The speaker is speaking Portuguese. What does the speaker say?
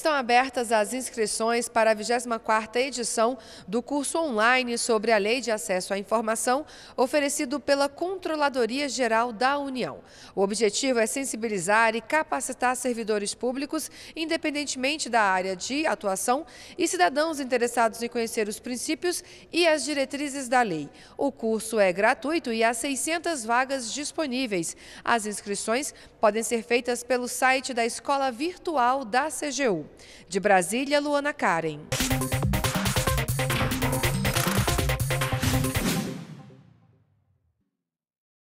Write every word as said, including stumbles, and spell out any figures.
Estão abertas as inscrições para a vigésima quarta edição do curso online sobre a Lei de Acesso à Informação, oferecido pela Controladoria Geral da União. O objetivo é sensibilizar e capacitar servidores públicos, independentemente da área de atuação, e cidadãos interessados em conhecer os princípios e as diretrizes da lei. O curso é gratuito e há seiscentas vagas disponíveis. As inscrições podem ser feitas pelo site da Escola Virtual da C G U. De Brasília, Luana Karen.